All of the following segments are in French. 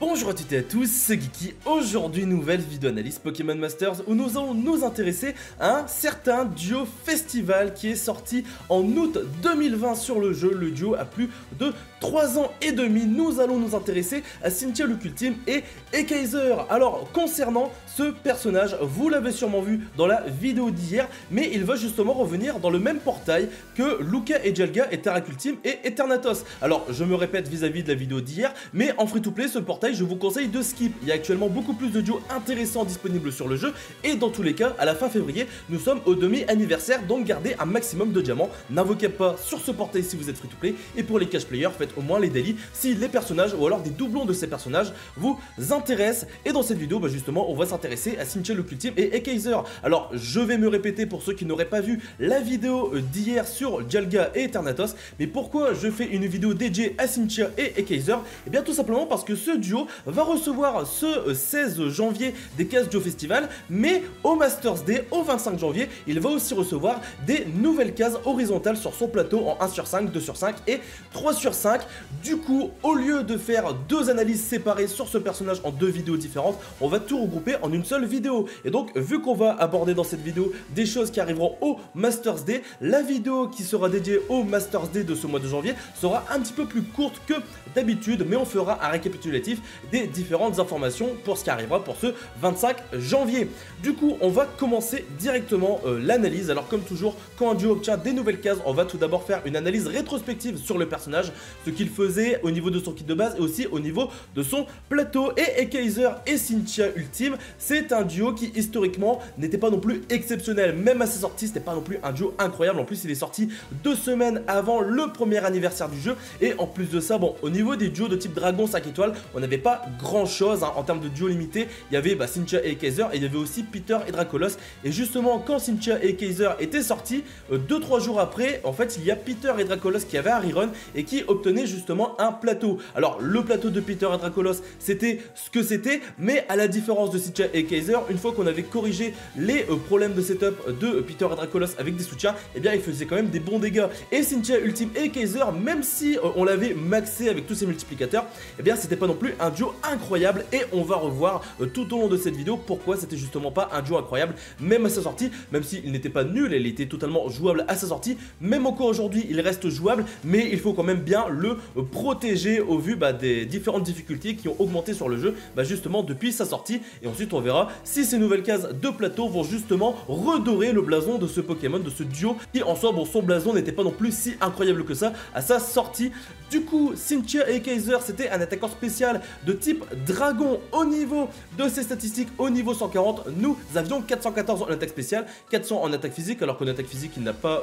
Bonjour à toutes et à tous, c'est Geeki. Aujourd'hui, nouvelle vidéo analyse Pokémon Masters où nous allons nous intéresser à un certain duo festival qui est sorti en août 2020 sur le jeu. Le duo a plus de 3 ans et demi. Nous allons nous intéresser à Look Ultime et Ékaïser. Alors, concernant ce personnage, vous l'avez sûrement vu dans la vidéo d'hier, mais il va justement revenir dans le même portail que Luca et Dialga et Terak Ultime et Eternatus. Alors, je me répète vis-à-vis de la vidéo d'hier, mais en free-to-play, ce portail, je vous conseille de skip. Il y a actuellement beaucoup plus de duos intéressants disponibles sur le jeu et dans tous les cas, à la fin février, nous sommes au demi-anniversaire, donc gardez un maximum de diamants. N'invoquez pas sur ce portail si vous êtes free-to-play et pour les cash players, faites au moins les daily si les personnages ou alors des doublons de ces personnages vous intéressent. Et dans cette vidéo, bah justement, on va s'intéresser à Look Ultime et Ékaïser. Alors, je vais me répéter pour ceux qui n'auraient pas vu la vidéo d'hier sur Dialga et Eternatus, mais pourquoi je fais une vidéo dédiée à Cynthia et Ékaïser? Et bien tout simplement parce que ce duo va recevoir ce 16 janvier des cases duo festival, mais au Masters Day, au 25 janvier, il va aussi recevoir des nouvelles cases horizontales sur son plateau en 1/5, 2/5 et 3/5. Du coup, au lieu de faire deux analyses séparées sur ce personnage en deux vidéos différentes, on va tout regrouper en une seule vidéo. Et donc, vu qu'on va aborder dans cette vidéo des choses qui arriveront au Masters Day, la vidéo qui sera dédiée au Masters Day de ce mois de janvier sera un petit peu plus courte que d'habitude, mais on fera un récapitulatif des différentes informations pour ce qui arrivera pour ce 25 janvier. Du coup, on va commencer directement l'analyse. Alors comme toujours, quand un duo obtient des nouvelles cases, on va tout d'abord faire une analyse rétrospective sur le personnage, ce qu'il faisait au niveau de son kit de base et aussi au niveau de son plateau. Et Ékaïser et Cynthia Ultime, c'est un duo qui historiquement n'était pas non plus exceptionnel, même à ses sorties, c'était pas non plus un duo incroyable. En plus, il est sorti 2 semaines avant le premier anniversaire du jeu et en plus de ça, bon, au niveau des duos de type dragon 5 étoiles, on n'avait pas grand chose hein. En termes de duo limité, il y avait Cynthia et Ékaïser et il y avait aussi Peter et Dracolosse. Et justement, quand Cynthia et Ékaïser étaient sortis 2-3 jours après, en fait il y a Peter et Dracolosse qui avaient un rerun et qui obtenaient justement un plateau. Alors le plateau de Peter et Dracolosse, c'était ce que c'était, mais à la différence de Cynthia et Ékaïser, une fois qu'on avait corrigé les problèmes de setup de Peter et Dracolosse avec des soutiens, et bien il faisait quand même des bons dégâts. Et Cynthia Ultime et Ékaïser, même si on l'avait maxé avec tous ses multiplicateurs, et bien c'était pas non plus un duo incroyable et on va revoir tout au long de cette vidéo pourquoi c'était justement pas un duo incroyable même à sa sortie, même s'il n'était pas nul, il était totalement jouable à sa sortie, même encore aujourd'hui il reste jouable, mais il faut quand même bien le protéger au vu des différentes difficultés qui ont augmenté sur le jeu justement depuis sa sortie. Et ensuite on verra si ces nouvelles cases de plateau vont justement redorer le blason de ce Pokémon, de ce duo qui en soi, bon, son blason n'était pas non plus si incroyable que ça à sa sortie. Du coup, Cynthia et Ékaïser, c'était un attaquant spécial de type dragon. Au niveau de ses statistiques, au niveau 140, nous avions 414 en attaque spéciale, 400 en attaque physique, alors qu'en attaque physique il n'a pas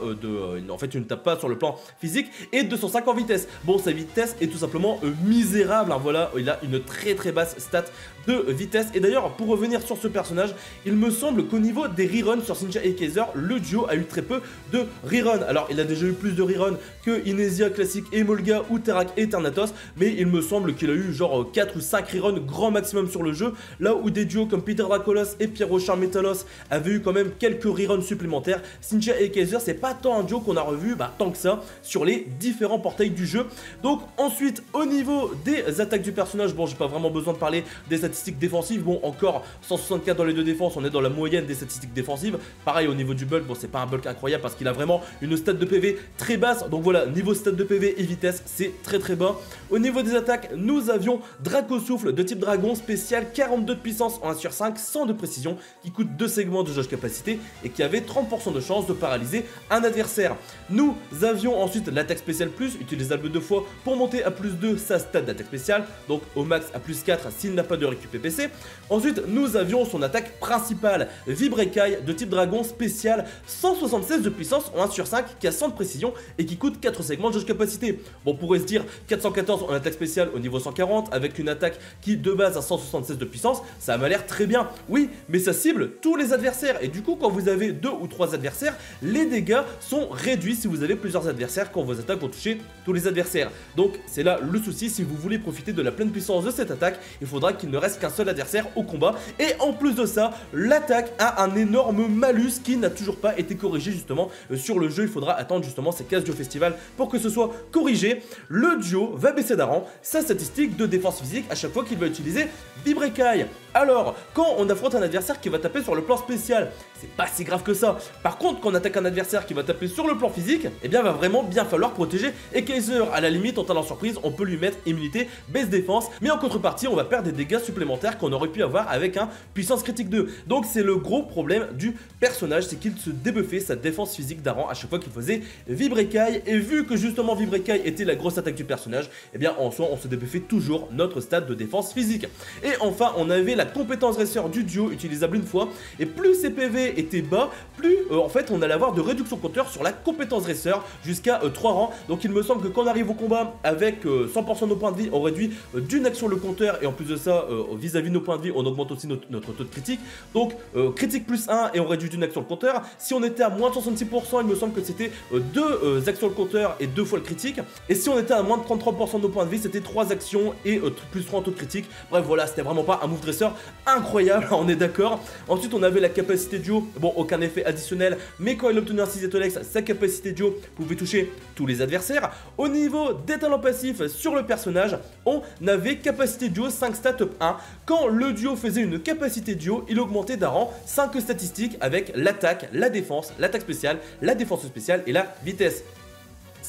en fait il ne tape pas sur le plan physique, et 205 en vitesse. Bon, sa vitesse est tout simplement misérable hein, voilà, il a une très très basse stat de vitesse. Et d'ailleurs, pour revenir sur ce personnage, il me semble qu'au niveau des reruns sur Cynthia et Ékaïser, le duo a eu très peu de reruns. Alors il a déjà eu plus de reruns que Inesia classique et Molga ou Terak et Eternatus, mais il me semble qu'il a eu genre 4 ou 5 reruns grand maximum sur le jeu, là où des duos comme Peter Dracolosse et Pierre Rochard Métalosse avaient eu quand même quelques reruns supplémentaires. Cynthia et Ékaïser, c'est pas tant un duo qu'on a revu tant que ça sur les différents portails du jeu. Donc ensuite, au niveau des attaques du personnage, bon, j'ai pas vraiment besoin de parler des statistiques défensives, bon, encore 164 dans les deux défenses, on est dans la moyenne des statistiques défensives. Pareil au niveau du bulk, bon, c'est pas un bulk incroyable parce qu'il a vraiment une stat de PV très basse, donc voilà, niveau stat de PV et vitesse, c'est très très bas. Au niveau des attaques, nous avions Dracosouffle de type dragon spécial, 42 de puissance en 1/5, 100 de précision, qui coûte 2 segments de jauge capacité et qui avait 30% de chance de paralyser un adversaire. Nous avions ensuite l'attaque spéciale plus, utilisable 2 fois pour monter à plus 2 sa stat d'attaque spéciale, donc au max à plus 4 s'il n'a pas de récup PPC. Ensuite, nous avions son attaque principale, Vibre Écaille de type dragon spécial, 176 de puissance en 1/5, qui a 100 de précision et qui coûte 4 segments de jauge capacité. Bon, on pourrait se dire 414 en attaque spéciale au niveau 140 avec une attaque qui de base à 176 de puissance, ça m'a l'air très bien. Oui, mais ça cible tous les adversaires et du coup quand vous avez 2 ou 3 adversaires, les dégâts sont réduits si vous avez plusieurs adversaires quand vos attaques vont toucher tous les adversaires. Donc c'est là le souci, si vous voulez profiter de la pleine puissance de cette attaque, il faudra qu'il ne reste qu'un seul adversaire au combat. Et en plus de ça, l'attaque a un énorme malus qui n'a toujours pas été corrigé justement sur le jeu. Il faudra attendre justement ces cases du festival pour que ce soit corrigé. Le duo va baisser d'un rang sa statistique de défense physique à chaque fois qu'il va utiliser Vibrecaille. Alors, quand on affronte un adversaire qui va taper sur le plan spécial, c'est pas si grave que ça. Par contre, quand on attaque un adversaire qui va taper sur le plan physique, eh bien, va vraiment bien falloir protéger Ékaïser. À la limite, en talent surprise, on peut lui mettre immunité, baisse défense, mais en contrepartie, on va perdre des dégâts supplémentaires qu'on aurait pu avoir avec un puissance critique 2. Donc, c'est le gros problème du personnage, c'est qu'il se débuffait sa défense physique d'un rang à chaque fois qu'il faisait Vibrecaille. Et vu que justement Vibrecaille était la grosse attaque du personnage, eh bien, en soi, on se débuffait toujours notre stade de défense physique. Et enfin, on avait la compétence dresseur du duo utilisable une fois, et plus ses PV étaient bas, plus en fait on allait avoir de réduction compteur sur la compétence dresseur jusqu'à 3 rangs. Donc il me semble que quand on arrive au combat avec 100% de nos points de vie, on réduit d'une action le compteur, et en plus de ça vis-à-vis de nos points de vie on augmente aussi notre taux de critique. Donc critique plus 1 et on réduit d'une action le compteur. Si on était à moins de 66%, il me semble que c'était 2 actions le compteur et 2 fois le critique, et si on était à moins de 33% de nos points de vie, c'était 3 actions et plus 3 en taux de critique. Bref, voilà, c'était vraiment pas un move dresseur incroyable, on est d'accord. Ensuite on avait la capacité duo, bon aucun effet additionnel, mais quand il obtenait un 6 étoilex, sa capacité duo pouvait toucher tous les adversaires. Au niveau des talents passifs sur le personnage, on avait capacité duo 5 stats up 1, quand le duo faisait une capacité duo, il augmentait d'un rang 5 statistiques avec l'attaque, la défense, l'attaque spéciale, la défense spéciale et la vitesse.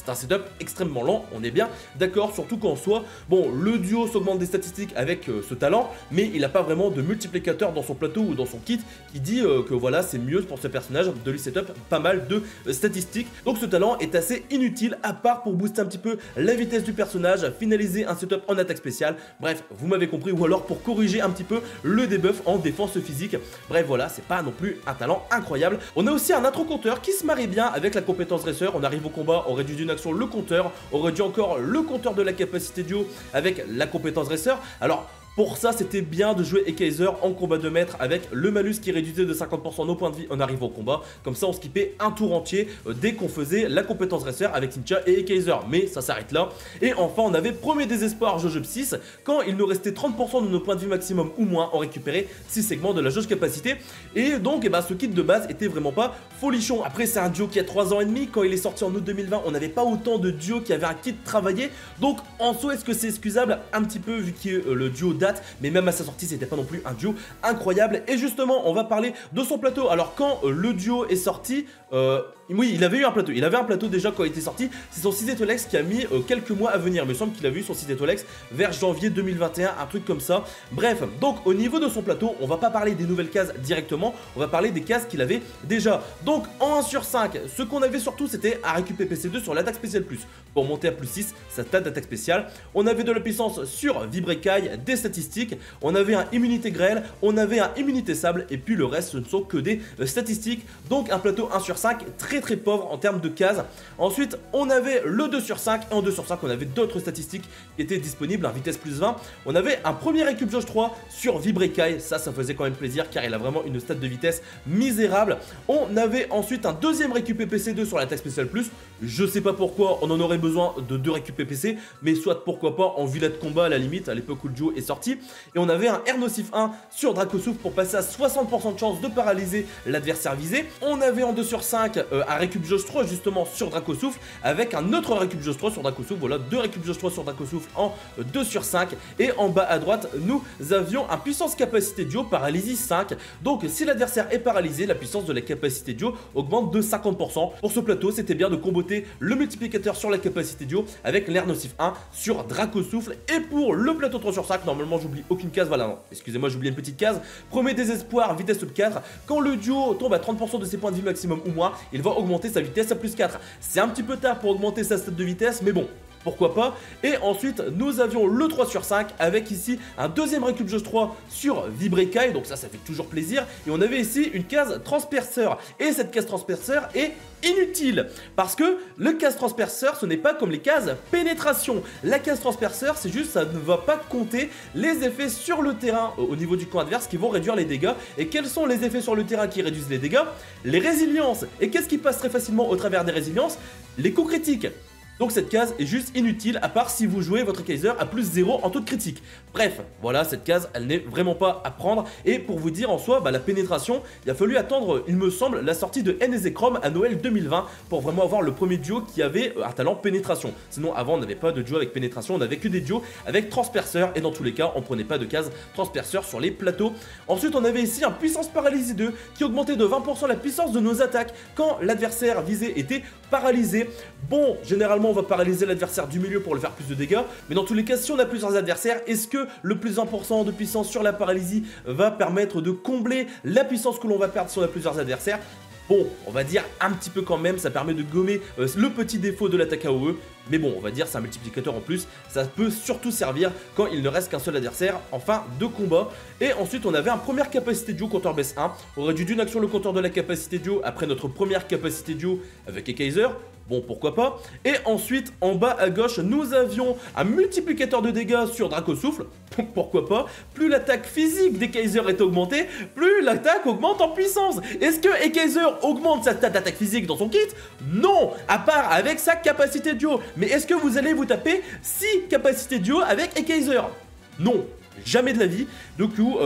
C'est un setup extrêmement lent, on est bien d'accord, surtout qu'en soi, bon, le duo s'augmente des statistiques avec ce talent, mais il n'a pas vraiment de multiplicateur dans son plateau ou dans son kit qui dit que voilà, c'est mieux pour ce personnage de lui setup pas mal de statistiques. Donc ce talent est assez inutile, à part pour booster un petit peu la vitesse du personnage, finaliser un setup en attaque spéciale, bref, vous m'avez compris, ou alors pour corriger un petit peu le debuff en défense physique. Bref, voilà, c'est pas non plus un talent incroyable. On a aussi un intro compteur qui se marie bien avec la compétence dresseur. On arrive au combat, on réduit d'une action le compteur, on réduit encore le compteur de la capacité duo avec la compétence dresseur. Alors pour ça, c'était bien de jouer Ékaïser en combat de maître avec le malus qui réduisait de 50% nos points de vie en arrivant au combat. Comme ça, on skippait un tour entier dès qu'on faisait la compétence dresseur avec Cynthia et Ékaïser. Mais ça s'arrête là. Et enfin, on avait premier désespoir jauge 6. Quand il nous restait 30% de nos points de vie maximum ou moins, on récupérait 6 segments de la jauge capacité. Et donc, eh ben, ce kit de base était vraiment pas folichon. Après, c'est un duo qui a 3 ans et demi. Quand il est sorti en août 2020, on n'avait pas autant de duos qui avaient un kit travaillé. Donc, en soi, est-ce que c'est excusable? Un petit peu, vu que le duo d'A, mais même à sa sortie c'était pas non plus un duo incroyable. Et justement on va parler de son plateau. Alors quand le duo est sorti, oui, il avait eu un plateau. Il avait un plateau déjà quand il était sorti. C'est son 6 étoilex qui a mis quelques mois à venir. Il me semble qu'il avait eu son 6 étoilex vers janvier 2021, un truc comme ça. Bref, donc au niveau de son plateau, on va pas parler des nouvelles cases directement. On va parler des cases qu'il avait déjà. Donc en 1/5, ce qu'on avait surtout c'était un récup PPC2 sur l'attaque spéciale plus. Pour monter à plus 6, sa stat d'attaque spéciale. On avait de la puissance sur Vibrecaille, des statistiques. On avait un immunité grêle, on avait un immunité sable, et puis le reste ce ne sont que des statistiques. Donc un plateau 1/5 très très pauvre en termes de cases. Ensuite on avait le 2/5, et en 2/5 on avait d'autres statistiques qui étaient disponibles, un vitesse plus 20. On avait un premier récup jauge 3 sur Vibrecaille, ça faisait quand même plaisir car il a vraiment une stat de vitesse misérable. On avait ensuite un deuxième récup PPC2 sur l'attaque spéciale plus. Je sais pas pourquoi on en aurait besoin de 2 récup PPC, mais soit pourquoi pas en vilain de combat à la limite, à l'époque où le duo est sorti. Et on avait un air nocif 1 sur Dracolosse pour passer à 60% de chance de paralyser l'adversaire visé. On avait en 2/5 un récup jauge 3 justement sur Dracolosse avec un autre récup jauge 3 sur Dracolosse. Voilà, 2 récup jauge 3 sur Dracolosse en 2/5. Et en bas à droite, nous avions un puissance capacité duo paralysie 5. Donc si l'adversaire est paralysé, la puissance de la capacité duo augmente de 50%. Pour ce plateau, c'était bien de comboter le multiplicateur sur la capacité duo avec l'air nocif 1 sur Dracolosse. Et pour le plateau 3/5, normalement j'oublie aucune case, voilà, non, excusez-moi, j'oublie une petite case. Premier désespoir, vitesse up 4. Quand le duo tombe à 30% de ses points de vie maximum ou moins, il va augmenter sa vitesse à plus 4. C'est un petit peu tard pour augmenter sa stat de vitesse, mais bon, pourquoi pas. Et ensuite nous avions le 3/5 avec ici un deuxième récup jauge 3 sur Vibrecaille, donc ça fait toujours plaisir. Et on avait ici une case transperceur, et cette case transperceur est inutile parce que le case transperceur ce n'est pas comme les cases pénétration. La case transperceur c'est juste ça ne va pas compter les effets sur le terrain au niveau du camp adverse qui vont réduire les dégâts. Et quels sont les effets sur le terrain qui réduisent les dégâts? Les résiliences. Et qu'est-ce qui passe très facilement au travers des résiliences? Les coups critiques. Donc cette case est juste inutile à part si vous jouez votre Ékaïser à plus 0 en taux de critique. Bref, voilà, cette case elle n'est vraiment pas à prendre. Et pour vous dire en soi, bah, la pénétration, il a fallu attendre, il me semble, la sortie de Nécrozma à Noël 2020 pour vraiment avoir le premier duo qui avait un talent pénétration. Sinon avant on n'avait pas de duo avec pénétration, on n'avait que des duos avec transperceur et dans tous les cas on prenait pas de case transperceur sur les plateaux. Ensuite on avait ici un puissance paralysie 2 qui augmentait de 20% la puissance de nos attaques quand l'adversaire visé était paralysé. Bon, généralement on va paralyser l'adversaire du milieu pour le faire plus de dégâts, mais dans tous les cas si on a plusieurs adversaires, est-ce que le plus 1% de puissance sur la paralysie va permettre de combler la puissance que l'on va perdre si on a plusieurs adversaires? Bon, on va dire un petit peu quand même, ça permet de gommer le petit défaut de l'attaque AOE. Mais bon, on va dire c'est un multiplicateur en plus, ça peut surtout servir quand il ne reste qu'un seul adversaire en fin de combat. Et ensuite on avait un première capacité duo compteur baisse 1, on réduit d'une action le compteur de la capacité duo après notre première capacité duo avec Ékaïser. Bon, pourquoi pas. Et ensuite, en bas à gauche, nous avions un multiplicateur de dégâts sur Dracosouffle. Pourquoi pas. Plus l'attaque physique d'Ékaïser est augmentée, plus l'attaque augmente en puissance. Est-ce que Ékaïser augmente sa stat d'attaque physique dans son kit? Non, à part avec sa capacité duo. Mais est-ce que vous allez vous taper 6 capacités duo avec Ékaïser? Non. Jamais de la vie. Du coup,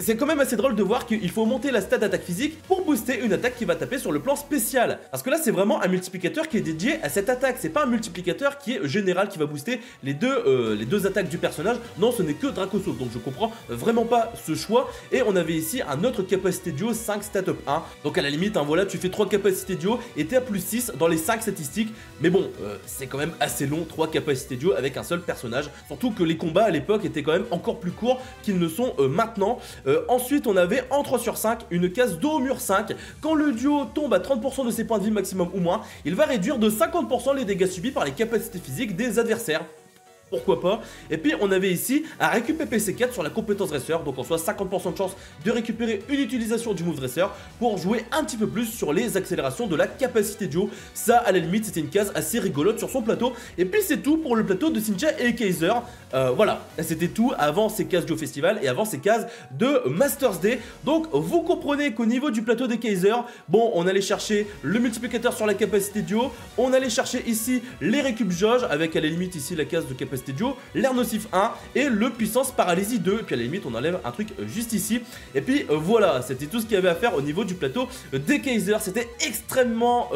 c'est quand même assez drôle de voir qu'il faut monter la stat d'attaque physique pour booster une attaque qui va taper sur le plan spécial. Parce que là, c'est vraiment un multiplicateur qui est dédié à cette attaque. C'est pas un multiplicateur qui est général, qui va booster les deux attaques du personnage. Non, ce n'est que Dracosauve. Donc, je comprends vraiment pas ce choix. Et on avait ici un autre capacité duo, 5 stat up 1. Donc, à la limite, hein, voilà, tu fais 3 capacités duo et t'es à plus 6 dans les 5 statistiques. Mais bon, c'est quand même assez long, 3 capacités duo avec un seul personnage. Surtout que les combats à l'époque étaient quand même encore plus courts qu'ils ne sont maintenant. Ensuite on avait en 3/5 une case dos au mur 5. Quand le duo tombe à 30% de ses points de vie maximum ou moins, il va réduire de 50% les dégâts subis par les capacités physiques des adversaires. Pourquoi pas. Et puis on avait ici un récupérer PC4 sur la compétence dresseur, donc en soit 50% de chance de récupérer une utilisation du move dresseur pour jouer un petit peu plus sur les accélérations de la capacité duo. Ça à la limite c'était une case assez rigolote sur son plateau. Et puis c'est tout pour le plateau de Cynthia et Ékaïser. Voilà, c'était tout avant ces cases duo festival et avant ces cases de Masters Day. Donc vous comprenez qu'au niveau du plateau d'Ékaïser, bon, on allait chercher le multiplicateur sur la capacité duo, on allait chercher ici les récup jauge avec à la limite ici la case de capacité duo, l'air nocif 1 et le puissance paralysie 2, et puis à la limite on enlève un truc juste ici, et puis voilà, c'était tout ce qu'il y avait à faire au niveau du plateau d'Ékaïser. C'était extrêmement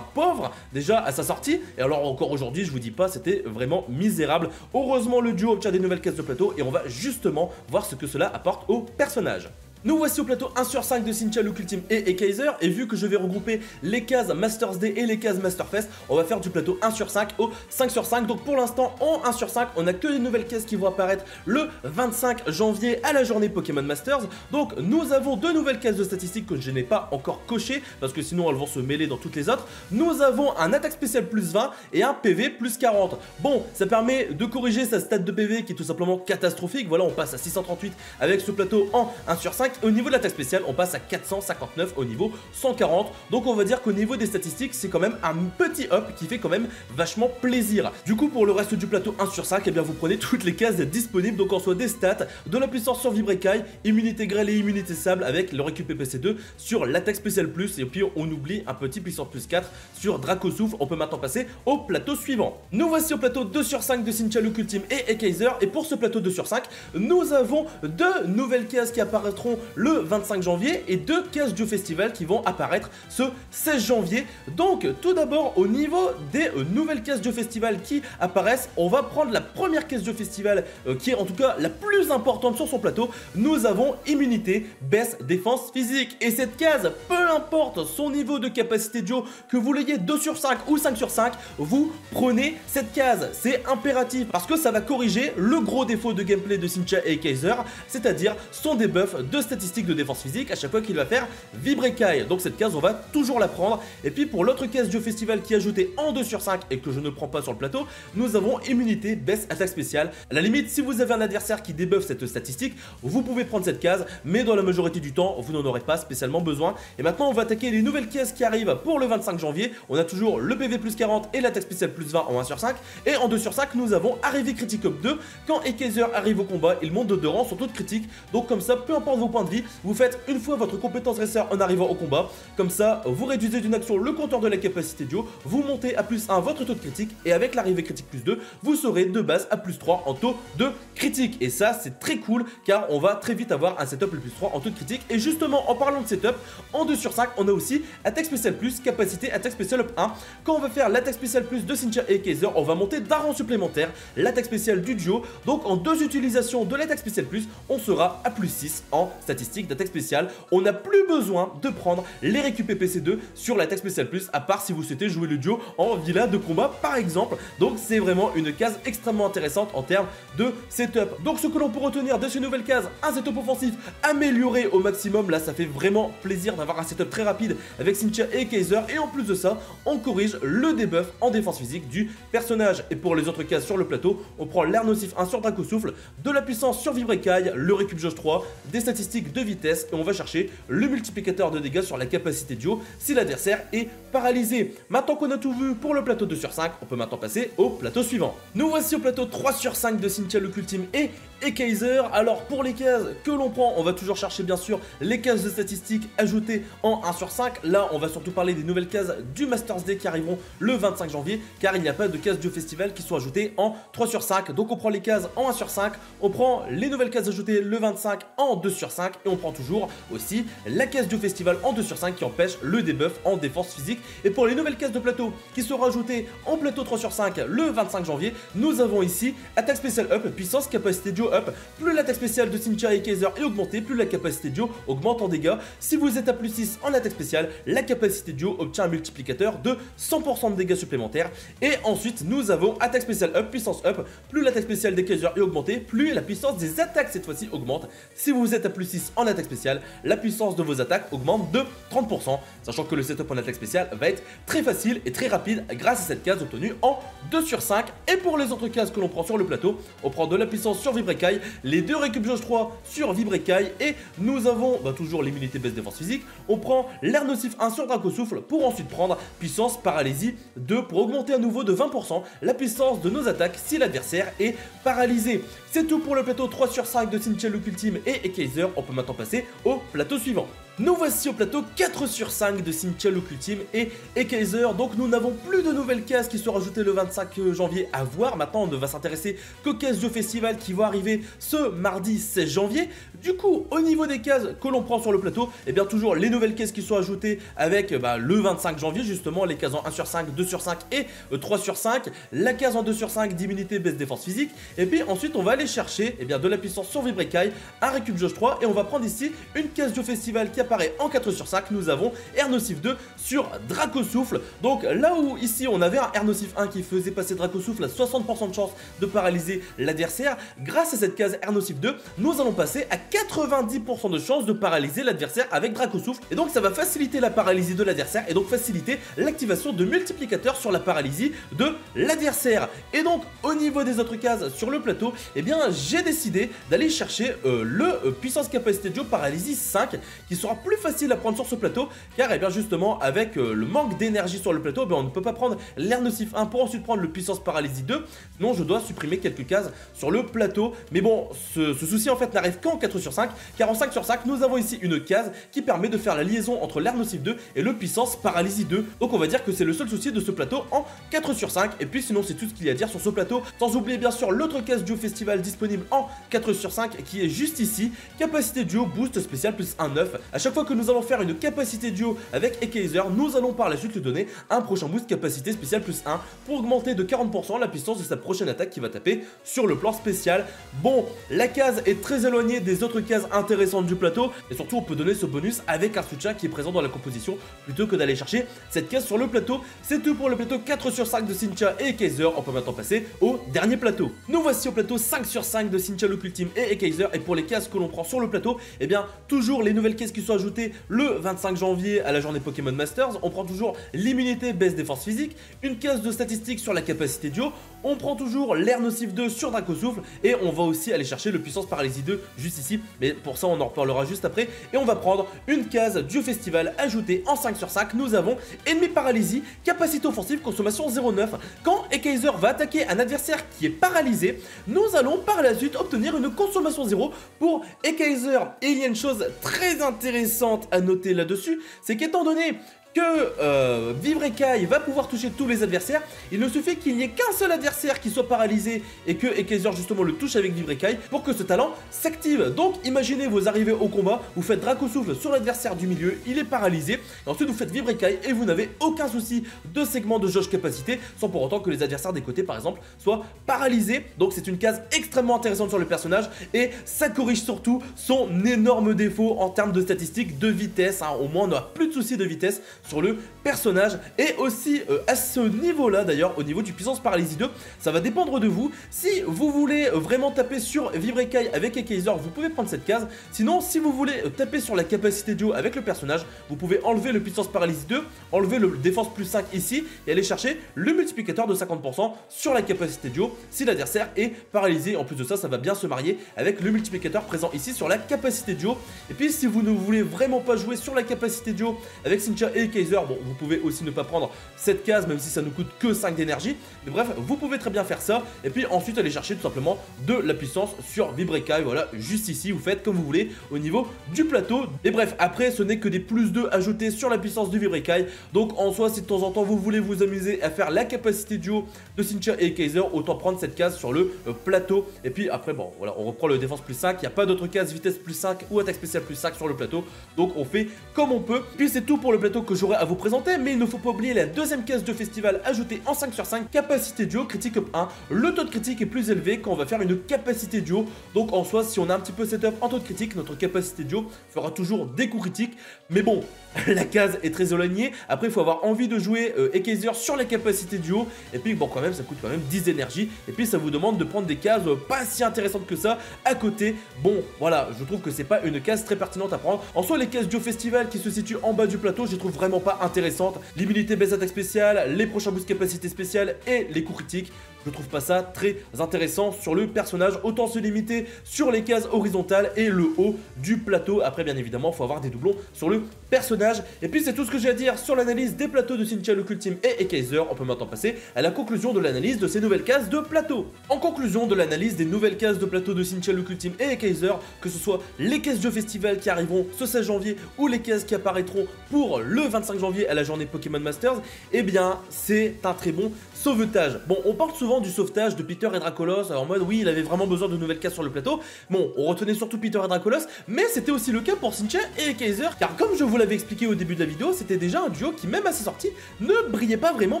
pauvre déjà à sa sortie, et alors encore aujourd'hui je vous dis pas, c'était vraiment misérable. Heureusement le duo obtient des nouvelles cases de plateau et on va justement voir ce que cela apporte au personnage. Nous voici au plateau 1/5 de Cynthia, Look Ultime et Ékaïser. Et vu que je vais regrouper les cases Masters Day et les cases Masterfest, on va faire du plateau 1/5 au 5/5. Donc pour l'instant, en 1/5, on a que des nouvelles cases qui vont apparaître le 25 janvier à la journée Pokémon Masters. Donc nous avons 2 nouvelles cases de statistiques que je n'ai pas encore cochées, parce que sinon elles vont se mêler dans toutes les autres. Nous avons un attaque spéciale plus 20 et un PV plus 40. Bon, ça permet de corriger sa stat de PV qui est tout simplement catastrophique. Voilà, on passe à 638 avec ce plateau en 1/5. Au niveau de l'attaque spéciale, on passe à 459 au niveau 140. Donc on va dire qu'au niveau des statistiques, c'est quand même un petit up qui fait quand même vachement plaisir. Du coup, pour le reste du plateau 1/5, eh bien vous prenez toutes les cases disponibles. Donc en soit des stats, de la puissance sur Vibrecaille, immunité grêle et immunité sable avec le récup PC2 sur l'attaque spéciale plus. Et puis on oublie un petit puissance plus 4 sur Dracosouffle. On peut maintenant passer au plateau suivant. Nous voici au plateau 2/5 de Cynthia, Look Ultime et Ékaïser. Et pour ce plateau 2/5, nous avons 2 nouvelles cases qui apparaîtront le 25 janvier et 2 cases du festival qui vont apparaître ce 16 janvier. Donc tout d'abord au niveau des nouvelles cases du festival qui apparaissent, on va prendre la première case du festival qui est en tout cas la plus importante sur son plateau. Nous avons immunité, baisse, défense physique, et cette case, peu importe son niveau de capacité duo, que vous l'ayez 2/5 ou 5/5, vous prenez cette case, c'est impératif parce que ça va corriger le gros défaut de gameplay de Cynthia et Ékaïser, c'est-à-dire son debuff de statistiques de défense physique à chaque fois qu'il va faire Vibrecaille. Donc cette case on va toujours la prendre. Et puis pour l'autre case du festival qui est ajoutée en 2/5 et que je ne prends pas sur le plateau, nous avons immunité, baisse, attaque spéciale. À la limite, si vous avez un adversaire qui débuffe cette statistique, vous pouvez prendre cette case, mais dans la majorité du temps vous n'en aurez pas spécialement besoin. Et maintenant on va attaquer les nouvelles cases qui arrivent pour le 25 janvier. On a toujours le PV plus 40 et l'attaque spéciale plus 20 en 1/5, et en 2/5 nous avons arrivée critique up 2. Quand Ékaïser arrive au combat, il monte de 2 rangs son taux de critique, donc comme ça peu importe vos points de vie. Vous faites une fois votre compétence dresseur en arrivant au combat. Comme ça, vous réduisez d'une action le compteur de la capacité duo, vous montez à +1 votre taux de critique, et avec l'arrivée critique +2, vous serez de base à +3 en taux de critique. Et ça, c'est très cool, car on va très vite avoir un setup le +3 en taux de critique. Et justement, en parlant de setup, en 2/5, on a aussi attaque spéciale plus, capacité attaque spéciale up 1. Quand on va faire l'attaque spéciale plus de Cynthia et Ékaïser, on va monter d'un rang supplémentaire l'attaque spéciale du duo. Donc en deux utilisations de l'attaque spéciale plus, on sera à +6 en statistique d'attaque spéciale. On n'a plus besoin de prendre les récup PC2 sur l'attaque spéciale plus, à part si vous souhaitez jouer le duo en villa de combat par exemple. Donc c'est vraiment une case extrêmement intéressante en termes de setup. Donc ce que l'on peut retenir de ces nouvelles cases, un setup offensif amélioré au maximum. Là ça fait vraiment plaisir d'avoir un setup très rapide avec Cynthia et Ékaïser, et en plus de ça on corrige le debuff en défense physique du personnage. Et pour les autres cases sur le plateau, on prend l'air nocif 1 sur Dracosouffle, de la puissance sur Vibrecaille, le récup jauge 3, des statistiques de vitesse, et on va chercher le multiplicateur de dégâts sur la capacité duo si l'adversaire est paralysé. Maintenant qu'on a tout vu pour le plateau 2/5, on peut maintenant passer au plateau suivant. Nous voici au plateau 3/5 de Cynthia, Look Ultime et Ékaïser. Alors pour les cases que l'on prend, on va toujours chercher bien sûr les cases de statistiques ajoutées en 1/5. Là on va surtout parler des nouvelles cases du Masters Day qui arriveront le 25 janvier, car il n'y a pas de cases du festival qui sont ajoutées en 3/5. Donc on prend les cases en 1/5, on prend les nouvelles cases ajoutées le 25 en 2/5, et on prend toujours aussi la case du festival en 2/5 qui empêche le debuff en défense physique. Et pour les nouvelles cases de plateau qui seront ajoutées en plateau 3/5 le 25 janvier, nous avons ici attaque spéciale up, puissance, capacité duo up. Plus l'attaque spéciale de Cynthia et Ékaïser est augmentée, plus la capacité duo augmente en dégâts. Si vous êtes à +6 en attaque spéciale, la capacité duo obtient un multiplicateur de 100% de dégâts supplémentaires. Et ensuite nous avons attaque spéciale up, puissance up. Plus l'attaque spéciale d'Ékaïser est augmentée, plus la puissance des attaques cette fois-ci augmente. Si vous êtes à +6 en attaque spéciale, la puissance de vos attaques augmente de 30%. Sachant que le setup en attaque spéciale va être très facile et très rapide grâce à cette case obtenue en 2/5. Et pour les autres cases que l'on prend sur le plateau, on prend de la puissance sur Vibrecaille, les deux récup jauge 3 sur Vibrecaille, et nous avons toujours l'immunité baisse défense physique. On prend l'air nocif 1 sur Dracosouffle pour ensuite prendre puissance paralysie 2 pour augmenter à nouveau de 20% la puissance de nos attaques si l'adversaire est paralysé. C'est tout pour le plateau 3/5 de Cynthia, Look Ultime et Ékaïser. On peut maintenant passer au plateau suivant. Nous voici au plateau 4/5 de Cynthia, Look Ultime et Ékaïser. Donc nous n'avons plus de nouvelles cases qui sont rajoutées le 25 janvier à voir. Maintenant on ne va s'intéresser qu'aux cases du festival qui vont arriver ce mardi 16 janvier. Du coup au niveau des cases que l'on prend sur le plateau, et bien toujours les nouvelles cases qui sont ajoutées avec le 25 janvier justement, les cases en 1/5, 2/5 et 3/5. La case en 2/5 d'immunité baisse défense physique, et puis ensuite on va aller chercher de la puissance sur Vibrecaille, un récup jauge 3, et on va prendre ici une case du festival qui apparaît en 4/5, nous avons air nocif 2 sur Dracosouffle. Donc là où ici on avait un air nocif 1 qui faisait passer Dracosouffle à 60% de chance de paralyser l'adversaire, grâce à cette case air nocif 2, nous allons passer à 90% de chance de paralyser l'adversaire avec Dracosouffle. Et donc ça va faciliter la paralysie de l'adversaire, et donc faciliter l'activation de multiplicateurs sur la paralysie de l'adversaire. Et donc au niveau des autres cases sur le plateau, et bien j'ai décidé d'aller chercher le puissance capacité duo paralysie 5 qui sera plus facile à prendre sur ce plateau, car et bien justement avec le manque d'énergie sur le plateau, on ne peut pas prendre l'air nocif 1 pour ensuite prendre le puissance paralysie 2. Non, je dois supprimer quelques cases sur le plateau, mais bon, ce souci en fait n'arrive qu'en 4/5, car en 5/5 nous avons ici une case qui permet de faire la liaison entre l'air nocif 2 et le puissance paralysie 2. Donc on va dire que c'est le seul souci de ce plateau en 4/5, et puis sinon c'est tout ce qu'il y a à dire sur ce plateau, sans oublier bien sûr l'autre case duo festival disponible en 4/5 qui est juste ici, capacité duo boost spécial +1/9. À chaque fois que nous allons faire une capacité duo avec Ékaïser, nous allons par la suite lui donner un prochain boost capacité spéciale +1 pour augmenter de 40% la puissance de sa prochaine attaque qui va taper sur le plan spécial. Bon, la case est très éloignée des autres cases intéressantes du plateau, et surtout on peut donner ce bonus avec Arshucha qui est présent dans la composition plutôt que d'aller chercher cette case sur le plateau. C'est tout pour le plateau 4/5 de Cynthia et Ékaïser. On peut maintenant passer au dernier plateau. Nous voici au plateau 5/5 de Cynthia, Look Ultime et Ékaïser, et pour les cases que l'on prend sur le plateau, et bien toujours les nouvelles cases qui sont sont ajoutés le 25 janvier à la journée Pokémon Masters. On prend toujours l'immunité baisse des forces physiques, une case de statistiques sur la capacité duo, on prend toujours l'air nocif 2 sur Dracosouffle et on va aussi aller chercher le puissance paralysie 2 juste ici, mais pour ça on en reparlera juste après. Et on va prendre une case du festival ajoutée en 5/5. Nous avons ennemi paralysie, capacité offensive, consommation 0,9. Quand Ékaïser va attaquer un adversaire qui est paralysé, nous allons par la suite obtenir une consommation 0 pour Ékaïser. Et il y a une chose très intéressante à noter là-dessus, c'est qu'étant donné que Vivre Écaille va pouvoir toucher tous les adversaires, il ne suffit qu'il n'y ait qu'un seul adversaire qui soit paralysé et que Ékaïser justement le touche avec Vivre Écaille pour que ce talent s'active. Donc imaginez vous arrivez au combat, vous faites Dracosouffle sur l'adversaire du milieu, il est paralysé, et ensuite vous faites Vivre Écaille et vous n'avez aucun souci de segment de jauge capacité sans pour autant que les adversaires des côtés par exemple soient paralysés. Donc c'est une case extrêmement intéressante sur le personnage et ça corrige surtout son énorme défaut en termes de statistiques de vitesse, hein. Au moins on n'a plus de soucis de vitesse sur le personnage. Et aussi à ce niveau là d'ailleurs, au niveau du puissance paralysie 2, ça va dépendre de vous. Si vous voulez vraiment taper sur Vivre Écaille avec Ékaïser, vous pouvez prendre cette case. Sinon si vous voulez taper sur la capacité duo avec le personnage, vous pouvez enlever le puissance paralysie 2, enlever le défense plus 5 ici et aller chercher le multiplicateur de 50% sur la capacité duo si l'adversaire est paralysé. En plus de ça, ça va bien se marier avec le multiplicateur présent ici sur la capacité duo. Et puis si vous ne voulez vraiment pas jouer sur la capacité duo avec Cynthia et Ékaïser, bon, vous pouvez aussi ne pas prendre cette case même si ça nous coûte que 5 d'énergie. Mais bref, vous pouvez très bien faire ça et puis ensuite aller chercher tout simplement de la puissance sur Vivre Écaille. Voilà, juste ici, vous faites comme vous voulez au niveau du plateau. Et bref, après, ce n'est que des plus 2 ajoutés sur la puissance du Vivre Écaille. Donc en soi, si de temps en temps vous voulez vous amuser à faire la capacité duo de Cynthia et Ékaïser, autant prendre cette case sur le plateau. Et puis après, bon, voilà, on reprend le défense plus 5. Il n'y a pas d'autre case vitesse plus 5 ou attaque spéciale plus 5 sur le plateau. Donc on fait comme on peut. Puis c'est tout pour le plateau que j'aurai à vous présenter, mais il ne faut pas oublier la deuxième case de festival ajoutée en 5/5, capacité duo, critique up 1. Le taux de critique est plus élevé quand on va faire une capacité duo, donc en soi si on a un petit peu setup en taux de critique, notre capacité duo fera toujours des coups critiques. Mais bon, la case est très éloignée. Après il faut avoir envie de jouer Ékaïser sur la capacité duo, et puis bon, quand même ça coûte quand même 10 d'énergie, et puis ça vous demande de prendre des cases pas si intéressantes que ça à côté. Bon voilà, je trouve que c'est pas une case très pertinente à prendre. En soi les cases duo festival qui se situent en bas du plateau, je trouve vraiment pas intéressante. L'immunité baisse attaque spéciale, les prochains boosts capacité spéciale et les coups critiques, je trouve pas ça très intéressant sur le personnage. Autant se limiter sur les cases horizontales et le haut du plateau. Après bien évidemment faut avoir des doublons sur le personnage. Et puis c'est tout ce que j'ai à dire sur l'analyse des plateaux de Cynthia, Look Ultime et Ékaïser. On peut maintenant passer à la conclusion de l'analyse de ces nouvelles cases de plateau. En conclusion de l'analyse des nouvelles cases de plateau de Cynthia, Look Ultime et Ékaïser, que ce soit les cases de festival qui arriveront ce 16 janvier ou les cases qui apparaîtront pour le 25 janvier à la journée Pokémon Masters, eh bien c'est un très bon sauvetage. Bon, on parle souvent du sauvetage de Peter et Dracolosse, en mode oui il avait vraiment besoin de nouvelles cases sur le plateau. Bon, on retenait surtout Peter et Dracolosse, mais c'était aussi le cas pour Cynthia et Ékaïser, car comme je vous l'avais expliqué au début de la vidéo, c'était déjà un duo qui même à ses sorties ne brillait pas vraiment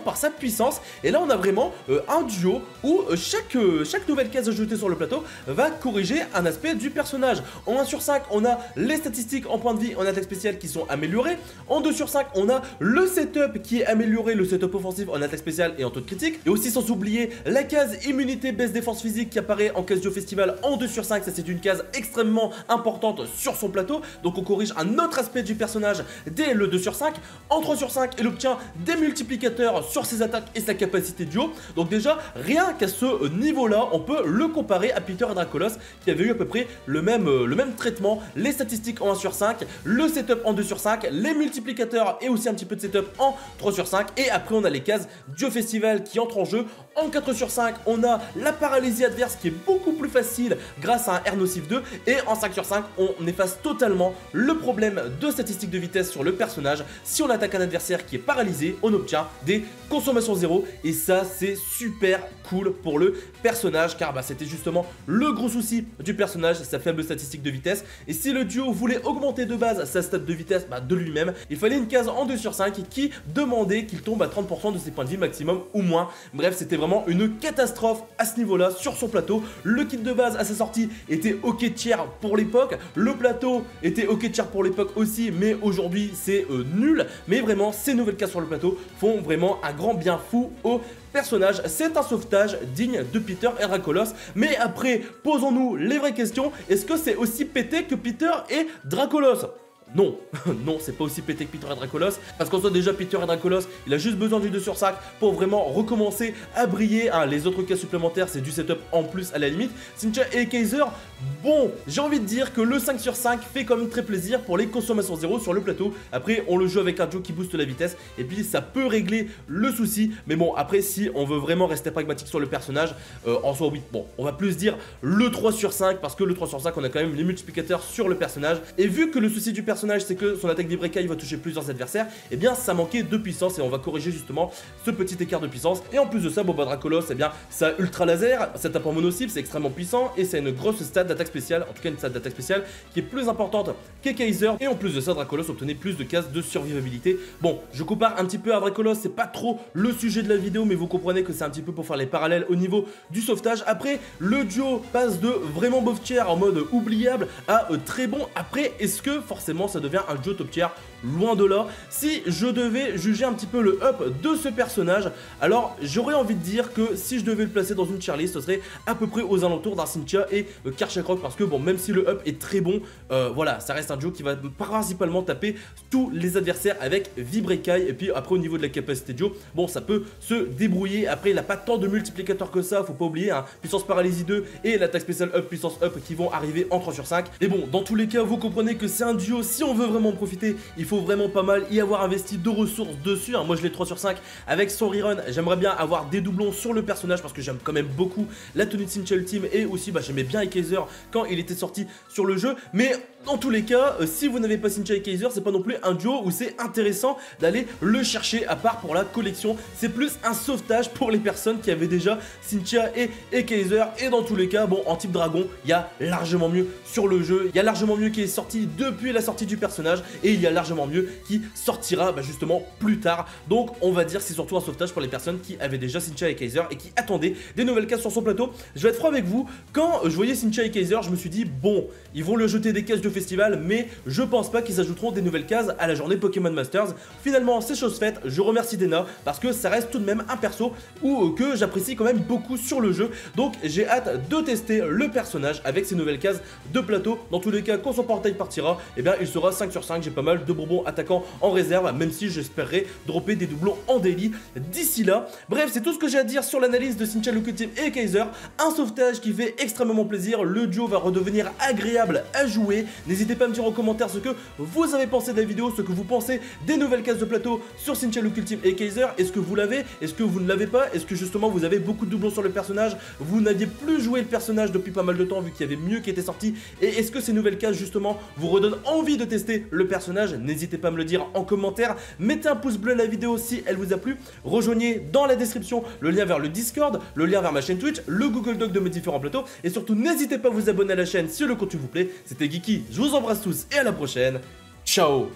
par sa puissance. Et là on a vraiment un duo où chaque nouvelle case ajoutée sur le plateau va corriger un aspect du personnage. En 1/5 on a les statistiques en points de vie en attaque spéciale qui sont améliorées. En 2/5 on a le setup qui est amélioré, le setup offensif en attaque spéciale et en taux de critique. Et aussi sans oublier la case immunité baisse défense physique qui apparaît en case du festival en 2/5. Ça c'est une case extrêmement importante sur son plateau, donc on corrige un autre aspect du personnage dès le 2/5. En 3/5 il obtient des multiplicateurs sur ses attaques et sa capacité duo. Donc déjà rien qu'à ce niveau là on peut le comparer à Peter et Dracolosse qui avait eu à peu près le même traitement. Les statistiques en 1/5, le setup en 2/5, les multiplicateurs et aussi un petit peu de setup en 3/5. Et après on a les cases du festival qui entrent en jeu. En 4/5 on a la paralysie adverse qui est beaucoup plus facile grâce à un air nocif 2. Et en 5/5 on efface totalement le problème de statistiques de vitesse sur le personnage. Si on attaque un adversaire qui est paralysé, on obtient des consommations 0. Et ça c'est super cool pour le personnage, car bah, c'était justement le gros souci du personnage, sa faible statistique de vitesse. Et si le duo voulait augmenter de base sa stat de vitesse bah, de lui-même, il fallait une case en 2/5 qui demandait qu'il tombe à 30% de ses points de vie maximum ou moins. Bref, c'était vraiment une catastrophe à ce niveau là sur son plateau. Le kit de base à sa sortie était ok tier pour l'époque, le plateau était ok tier pour l'époque aussi, mais aujourd'hui c'est nul. Mais vraiment ces nouvelles cases sur le plateau font vraiment un grand bien fou au personnage. C'est un sauvetage digne de Peter et Dracolosse. Mais après posons-nous les vraies questions, est-ce que c'est aussi pété que Peter et Dracolosse? Non, non, c'est pas aussi pété que Peter et Dracolosse. Parce qu'en soit déjà, Peter et Dracolosse, il a juste besoin du 2 sur 5 pour vraiment recommencer à briller. Hein, les autres cas supplémentaires, c'est du setup en plus à la limite. Cynthia et Ékaïser, bon, j'ai envie de dire que le 5 sur 5 fait quand même très plaisir pour les consommations zéro sur le plateau. Après, on le joue avec un duo qui booste la vitesse et puis ça peut régler le souci. Mais bon, après, si on veut vraiment rester pragmatique sur le personnage, en soi, oui, bon, on va plus dire le 3 sur 5 parce que le 3 sur 5, on a quand même les multiplicateurs sur le personnage. Et vu que le souci du personnage, c'est que son attaque vibrecaille va toucher plusieurs adversaires, et bien ça manquait de puissance et on va corriger justement ce petit écart de puissance. Et en plus de ça, bon bah Dracolosse, et bien ça ultra laser, ça tape en mono cible, c'est extrêmement puissant et c'est une grosse stat d'attaque spéciale, en tout cas une stat d'attaque spéciale qui est plus importante qu'Ékaïser. Et en plus de ça, Dracolosse obtenait plus de cases de survivabilité. Bon, je compare un petit peu à Dracolosse, c'est pas trop le sujet de la vidéo, mais vous comprenez que c'est un petit peu pour faire les parallèles au niveau du sauvetage. Après, le duo passe de vraiment bof tier en mode oubliable à très bon. Après, est-ce que forcément ça devient un duo top tier? Loin de là. Si je devais juger un petit peu le up de ce personnage, alors j'aurais envie de dire que si je devais le placer dans une tier list, ce serait à peu près aux alentours d'un Cynthia et Karchakrok, parce que bon, même si le up est très bon, voilà, ça reste un duo qui va principalement taper tous les adversaires avec Vibrecaille. Et puis après, au niveau de la capacité de duo, bon, ça peut se débrouiller. Après, il n'a pas tant de multiplicateurs que ça, faut pas oublier, hein, puissance paralysie 2 et l'attaque spéciale up, puissance up qui vont arriver en 3 sur 5. Et bon, dans tous les cas, vous comprenez que c'est un duo, si on veut vraiment en profiter, il faut vraiment pas mal y avoir investi de ressources dessus. Moi je l'ai 3 sur 5 avec son rerun. J'aimerais bien avoir des doublons sur le personnage parce que j'aime quand même beaucoup la tenue de Cynthia Ultime et aussi bah, j'aimais bien Ékaïser quand il était sorti sur le jeu. Mais dans tous les cas, si vous n'avez pas Cynthia et Ékaïser, c'est pas non plus un duo où c'est intéressant d'aller le chercher à part pour la collection. C'est plus un sauvetage pour les personnes qui avaient déjà Cynthia et Ékaïser. Et dans tous les cas, bon, en type dragon, il y a largement mieux sur le jeu. Il y a largement mieux qui est sorti depuis la sortie du personnage et il y a largement mieux qui sortira bah, justement plus tard. Donc on va dire c'est surtout un sauvetage pour les personnes qui avaient déjà Cynthia et Ékaïser et qui attendaient des nouvelles cases sur son plateau. Je vais être franc avec vous, quand je voyais Cynthia et Ékaïser, je me suis dit bon, ils vont le jeter des cases de festival, mais je pense pas qu'ils ajouteront des nouvelles cases à la journée Pokémon Masters. Finalement, c'est chose faite. Je remercie Dena parce que ça reste tout de même un perso ou que j'apprécie quand même beaucoup sur le jeu. Donc j'ai hâte de tester le personnage avec ses nouvelles cases de plateau. Dans tous les cas, quand son portail partira, et bien il sera 5 sur 5. J'ai pas mal de bonbons attaquants en réserve, même si j'espérais dropper des doublons en daily d'ici là. Bref, c'est tout ce que j'ai à dire sur l'analyse de Cynthia, Look Ultime et Ékaïser. Un sauvetage qui fait extrêmement plaisir. Le duo va redevenir agréable à jouer. N'hésitez pas à me dire en commentaire ce que vous avez pensé de la vidéo, ce que vous pensez des nouvelles cases de plateau sur Cynthia, Look Ultime et Ékaïser. Est-ce que vous l'avez? Est-ce que vous ne l'avez pas? Est-ce que justement vous avez beaucoup de doublons sur le personnage? Vous n'aviez plus joué le personnage depuis pas mal de temps vu qu'il y avait mieux qui était sorti. Et est-ce que ces nouvelles cases justement vous redonnent envie de tester le personnage? N'hésitez pas à me le dire en commentaire. Mettez un pouce bleu à la vidéo si elle vous a plu. Rejoignez dans la description le lien vers le Discord, le lien vers ma chaîne Twitch, le Google Doc de mes différents plateaux. Et surtout, n'hésitez pas à vous abonner à la chaîne si le contenu vous plaît. C'était Geeki. Je vous embrasse tous et à la prochaine. Ciao!